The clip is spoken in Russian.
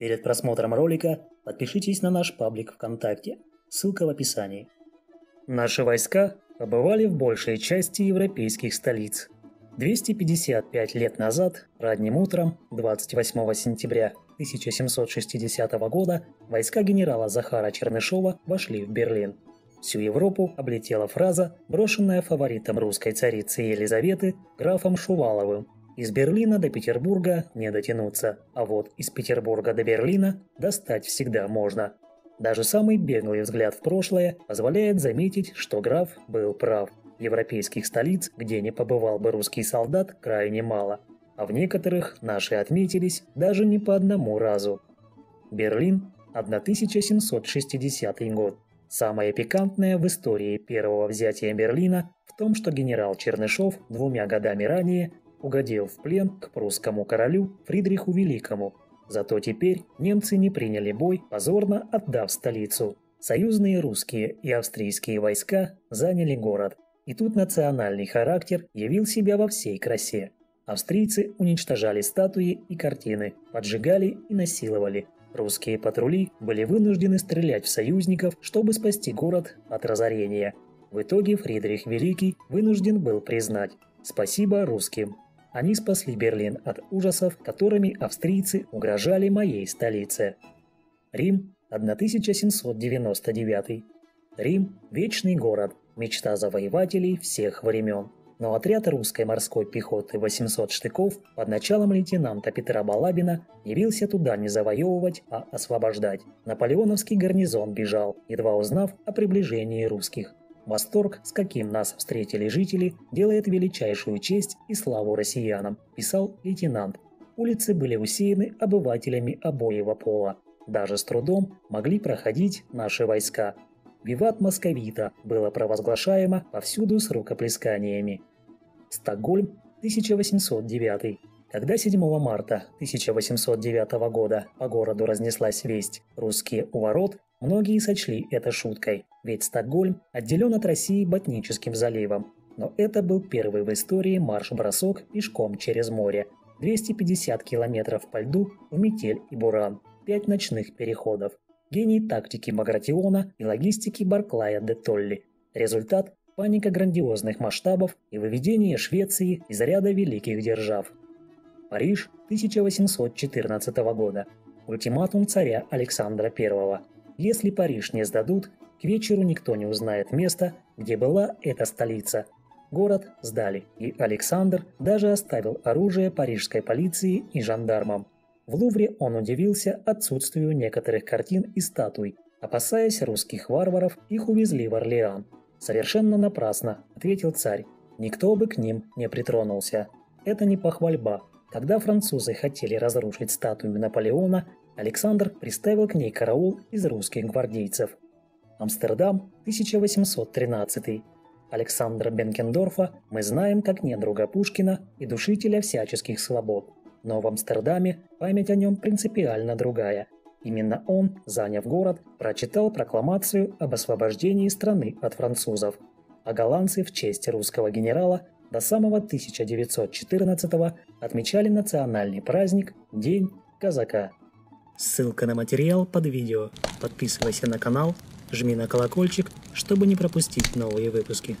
Перед просмотром ролика подпишитесь на наш паблик ВКонтакте, ссылка в описании. Наши войска побывали в большей части европейских столиц. 255 лет назад, ранним утром, 28 сентября 1760 года, войска генерала Захара Чернышева вошли в Берлин. Всю Европу облетела фраза, брошенная фаворитом русской царицы Елизаветы графом Шуваловым: из Берлина до Петербурга не дотянуться, а вот из Петербурга до Берлина достать всегда можно. Даже самый беглый взгляд в прошлое позволяет заметить, что граф был прав. Европейских столиц, где не побывал бы русский солдат, крайне мало. А в некоторых наши отметились даже не по одному разу. Берлин, 1760 год. Самое пикантное в истории первого взятия Берлина в том, что генерал Чернышев 2 годами ранее угодил в плен к прусскому королю Фридриху Великому. Зато теперь немцы не приняли бой, позорно отдав столицу. Союзные русские и австрийские войска заняли город. И тут национальный характер явил себя во всей красе. Австрийцы уничтожали статуи и картины, поджигали и насиловали. Русские патрули были вынуждены стрелять в союзников, чтобы спасти город от разорения. В итоге Фридрих Великий вынужден был признать: спасибо русским. Они спасли Берлин от ужасов, которыми австрийцы угрожали моей столице. Рим, 1799. Рим – вечный город, мечта завоевателей всех времен. Но отряд русской морской пехоты 800 штыков под началом лейтенанта Петра Балабина явился туда не завоевывать, а освобождать. Наполеоновский гарнизон бежал, едва узнав о приближении русских. «Восторг, с каким нас встретили жители, делает величайшую честь и славу россиянам», – писал лейтенант. Улицы были усеяны обывателями обоего пола. Даже с трудом могли проходить наши войска. «Виват московита» было провозглашаемо повсюду с рукоплесканиями. Стокгольм, 1809. Когда 7 марта 1809 года по городу разнеслась весть «Русские у ворот», многие сочли это шуткой, ведь Стокгольм отделен от России Ботническим заливом. Но это был первый в истории марш-бросок пешком через море. 250 километров по льду в метель и буран, 5 ночных переходов. Гений тактики Багратиона и логистики Барклая де Толли. Результат – паника грандиозных масштабов и выведение Швеции из ряда великих держав. Париж, 1814 года. Ультиматум царя Александра I. Если Париж не сдадут, к вечеру никто не узнает места, где была эта столица. Город сдали, и Александр даже оставил оружие парижской полиции и жандармам. В Лувре он удивился отсутствию некоторых картин и статуй. Опасаясь русских варваров, их увезли в Орлеан. «Совершенно напрасно», – ответил царь. «Никто бы к ним не притронулся». Это не похвальба. Когда французы хотели разрушить статую Наполеона, Александр приставил к ней караул из русских гвардейцев. Амстердам, 1813. Александра Бенкендорфа мы знаем как недруга Пушкина и душителя всяческих свобод. Но в Амстердаме память о нем принципиально другая. Именно он, заняв город, прочитал прокламацию об освобождении страны от французов. А голландцы в честь русского генерала до самого 1914-го отмечали национальный праздник День казака. Ссылка на материал под видео. Подписывайся на канал, жми на колокольчик, чтобы не пропустить новые выпуски.